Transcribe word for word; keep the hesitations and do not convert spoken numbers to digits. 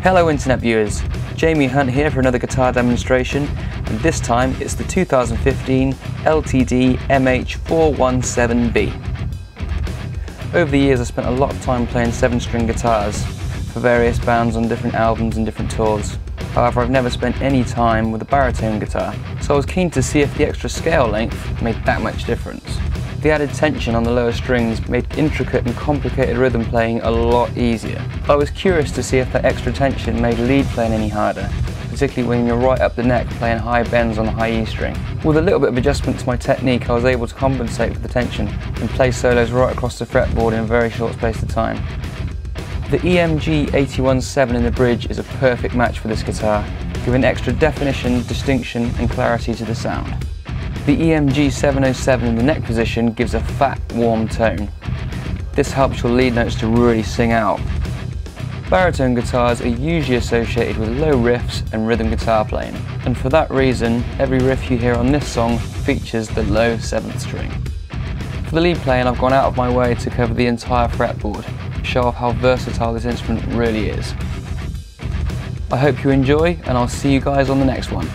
Hello internet viewers, Jamie Hunt here for another guitar demonstration, and this time it's the two thousand fifteen L T D M H four one seven B. Over the years I spent a lot of time playing seven string guitars for various bands on different albums and different tours. However, I've never spent any time with a baritone guitar, so I was keen to see if the extra scale length made that much difference. The added tension on the lower strings made intricate and complicated rhythm playing a lot easier. I was curious to see if that extra tension made lead playing any harder, particularly when you're right up the neck playing high bends on the high E string. With a little bit of adjustment to my technique, I was able to compensate for the tension and play solos right across the fretboard in a very short space of time. The E M G eighty-one seven in the bridge is a perfect match for this guitar, giving extra definition, distinction and clarity to the sound. The E M G seven oh seven in the neck position gives a fat, warm tone. This helps your lead notes to really sing out. Baritone guitars are usually associated with low riffs and rhythm guitar playing, and for that reason, every riff you hear on this song features the low seventh string. For the lead playing, I've gone out of my way to cover the entire fretboard, to show off how versatile this instrument really is. I hope you enjoy, and I'll see you guys on the next one.